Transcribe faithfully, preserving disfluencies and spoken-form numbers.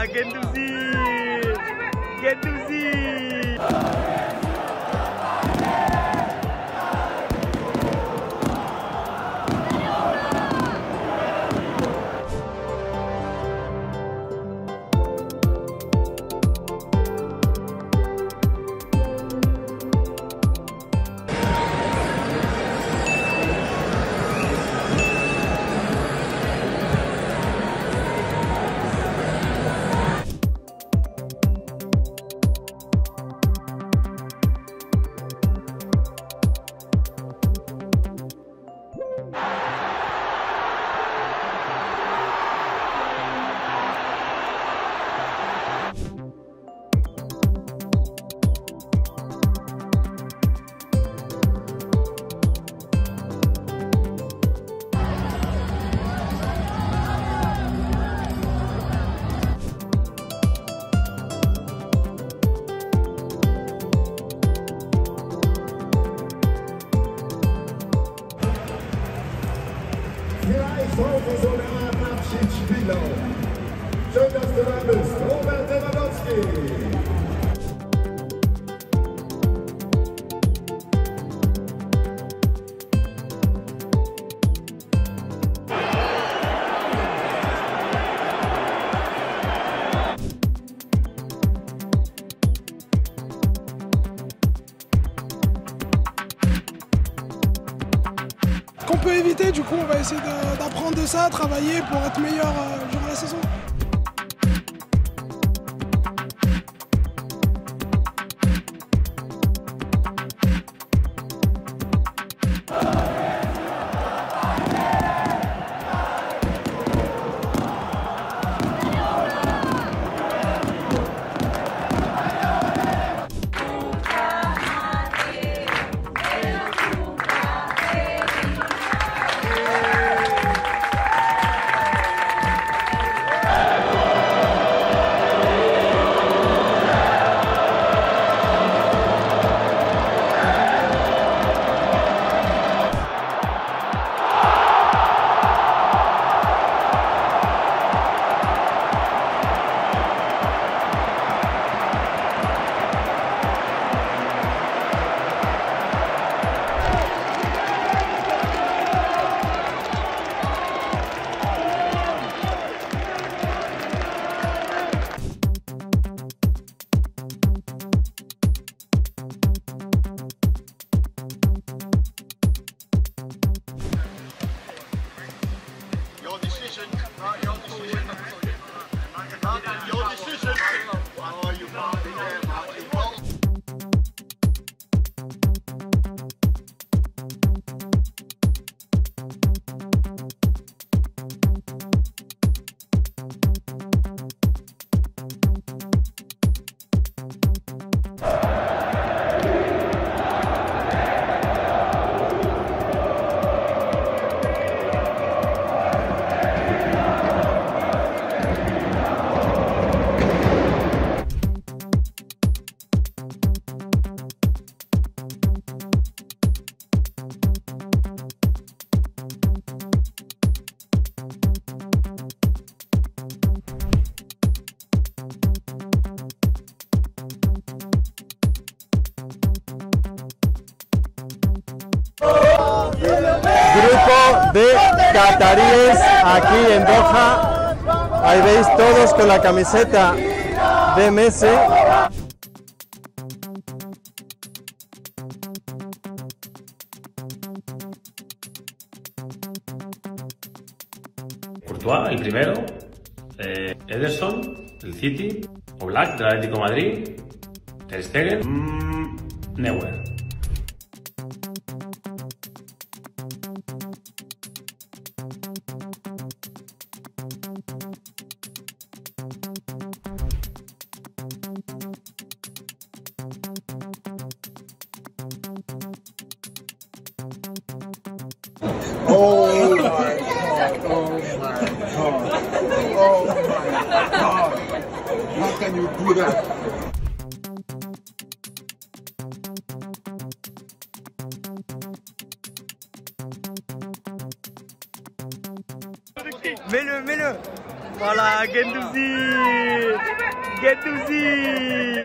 Ah, Gendouzi! Gendouzi! Schön, dass du da bist, Robert Lewandowski. Qu'on peut éviter, du coup on va essayer d'apprendre de, de ça, travailler pour être meilleur euh, durant la saison. Grupo de cataríes aquí en Doha, ahí veis todos con la camiseta de Messi. Courtois, el primero, eh, Ederson, el City, Oblak, del Atlético de Madrid, Ter Stegen, mmm, Neuer. Oh my God, oh my God, oh my God, how can you do that? Mets-le, mets-le. Voilà, Gendouzi, Gendouzi.